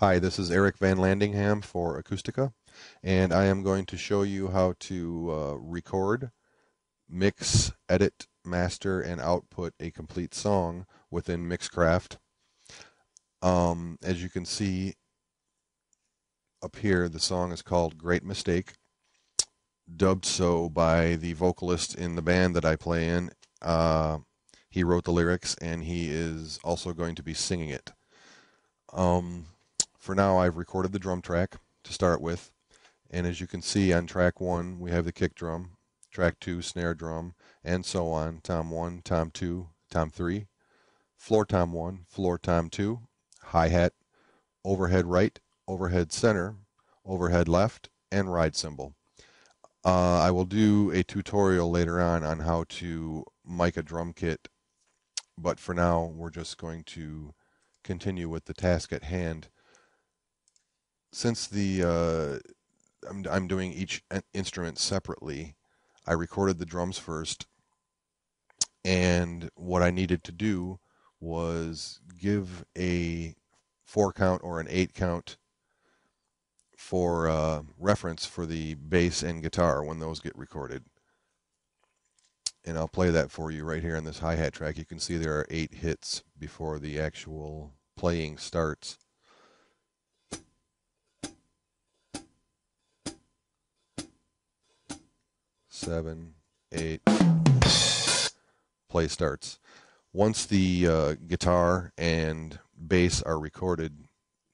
Hi, this is Eric Van Landingham for Acoustica, and I am going to show you how to record, mix, edit, master, and output a complete song within Mixcraft. As you can see up here, the song is called Great Mistake, dubbed so by the vocalist in the band that I play in. He wrote the lyrics, and he is also going to be singing it. For now, I've recorded the drum track to start with, and as you can see on track 1 we have the kick drum, track 2 snare drum, and so on, tom 1, tom 2, tom 3, floor tom 1, floor tom 2, hi-hat, overhead right, overhead center, overhead left, and ride cymbal. I will do a tutorial later on how to mic a drum kit, but for now we're just going to continue with the task at hand. Since I'm doing each instrument separately, I recorded the drums first, and what I needed to do was give a 4 count or an 8 count for reference for the bass and guitar when those get recorded. And I'll play that for you right here on this hi-hat track. You can see there are 8 hits before the actual playing starts. Seven, 8, play starts. Once the guitar and bass are recorded,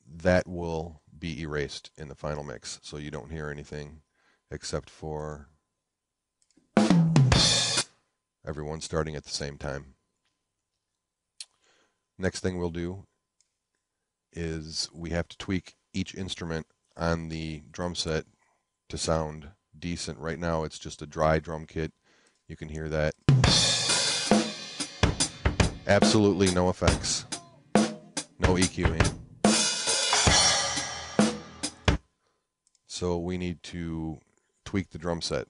that will be erased in the final mix, so you don't hear anything except for everyone starting at the same time. Next thing we'll do is we have to tweak each instrument on the drum set to sound decent. Right now it's just a dry drum kit. You can hear that. Absolutely no effects, no EQing. So we need to tweak the drum set.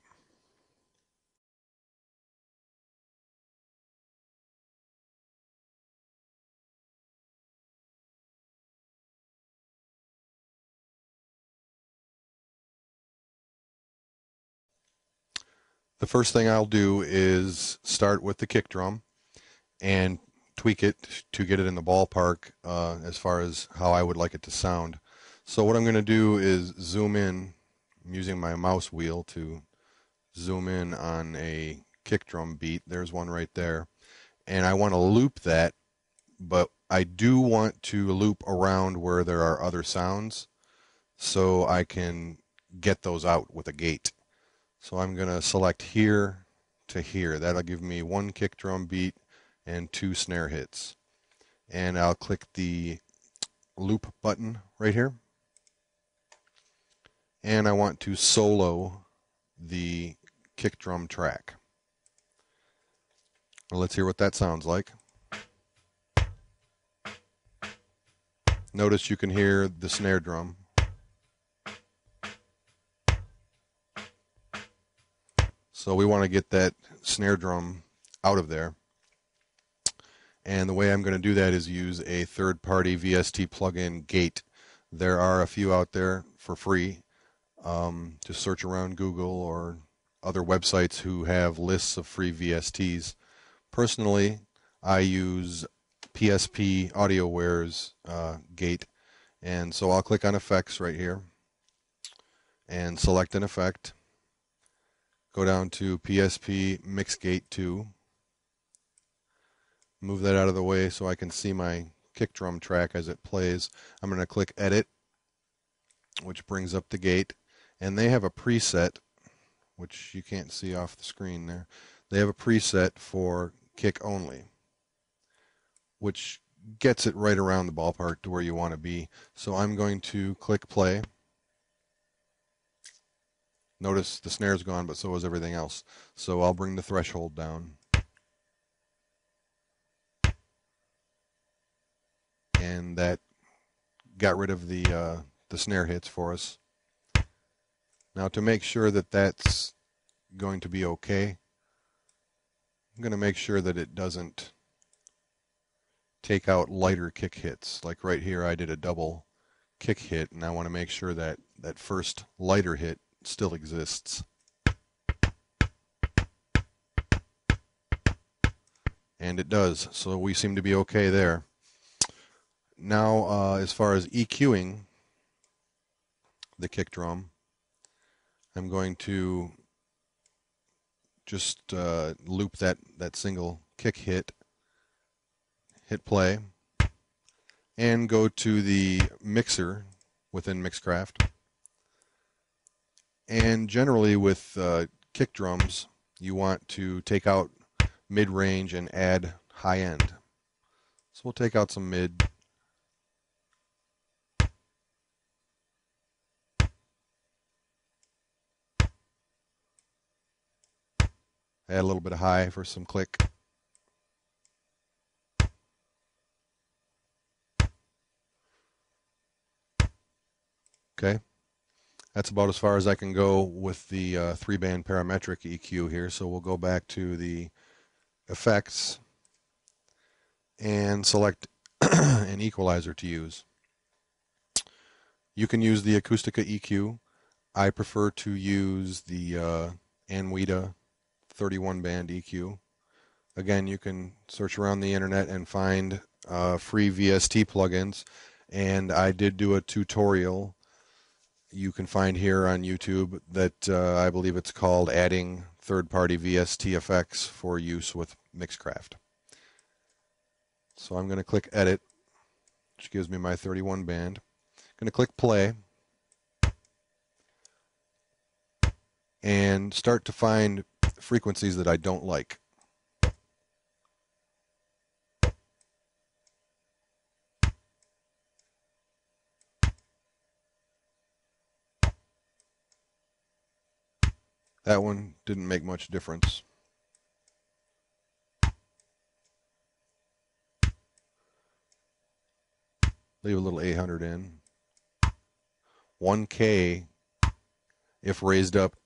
The first thing I'll do is start with the kick drum and tweak it to get it in the ballpark as far as how I would like it to sound. So what I'm going to do is zoom in. I'm using my mouse wheel to zoom in on a kick drum beat. There's one right there. And I want to loop that, but I do want to loop around where there are other sounds so I can get those out with a gate. So I'm going to select here to here. That'll give me 1 kick drum beat and 2 snare hits. And I'll click the loop button right here. And I want to solo the kick drum track. Well, let's hear what that sounds like. Notice you can hear the snare drum. So we want to get that snare drum out of there. And the way I'm going to do that is use a third-party VST plugin gate. There are a few out there for free. Just search around Google or other websites who have lists of free VSTs. Personally, I use PSP AudioWare's gate, and so I'll click on effects right here and select an effect. Go down to PSP Mix Gate 2. Move that out of the way so I can see my kick drum track as it plays. I'm going to click edit, which brings up the gate. And they have a preset, which you can't see off the screen there. They have a preset for kick only, which gets it right around the ballpark to where you want to be. So I'm going to click play. Notice the snare's gone, but so is everything else. So I'll bring the threshold down. And that got rid of the snare hits for us. Now to make sure that that's going to be okay, I'm going to make sure that it doesn't take out lighter kick hits. Like right here I did a double kick hit, and I want to make sure that that first lighter hit still exists. And it does, so we seem to be okay there. Now, as far as EQing the kick drum, I'm going to just loop that single kick hit, hit play, and go to the mixer within Mixcraft. And generally with kick drums, you want to take out mid-range and add high-end. So we'll take out some mid. Add a little bit of high for some click. Okay, that's about as far as I can go with the 3-band parametric EQ here. So we'll go back to the effects and select an equalizer to use. You can use the Acoustica EQ. I prefer to use the Anwita 31 band EQ. Again, you can search around the internet and find free VST plugins, and I did do a tutorial you can find here on YouTube that I believe it's called Adding Third-Party VST Effects for Use with Mixcraft. So I'm going to click Edit, which gives me my 31 band. I'm going to click Play and start to find frequencies that I don't like. That one didn't make much difference. Leave a little 800 in. 1K, if raised up,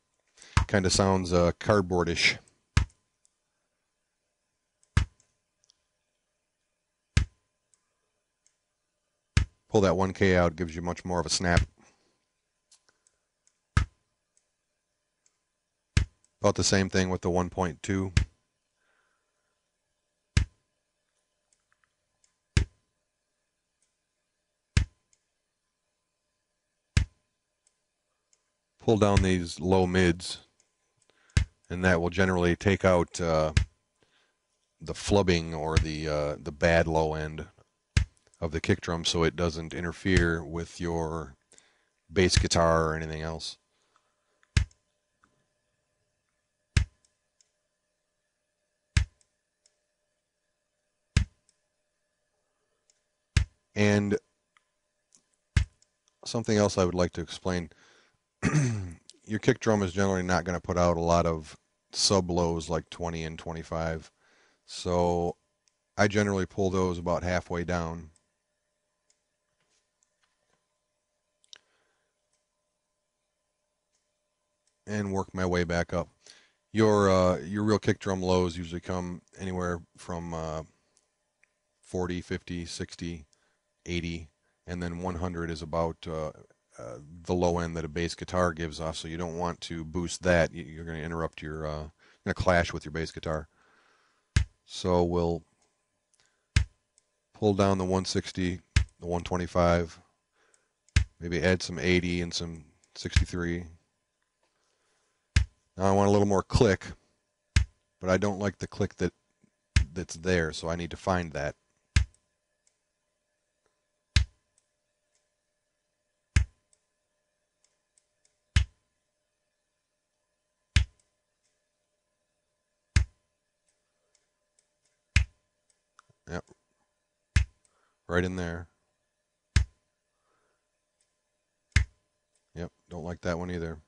kind of sounds cardboardish. Pull that 1K out, gives you much more of a snap. About the same thing with the 1.2. Pull down these low mids, and that will generally take out the flubbing or the bad low end of the kick drum, so it doesn't interfere with your bass guitar or anything else. And something else I would like to explain, your kick drum is generally not going to put out a lot of sub-lows like 20 and 25, so I generally pull those about halfway down. And work my way back up. Your real kick drum lows usually come anywhere from 40, 50, 60, 80, and then 100 is about the low end that a bass guitar gives off, so you don't want to boost that. You're going to interrupt your going to clash with your bass guitar. So we'll pull down the 160, the 125, maybe add some 80 and some 63. Now I want a little more click, but I don't like the click that's there, so I need to find that. Yep, right in there. Yep, don't like that one either.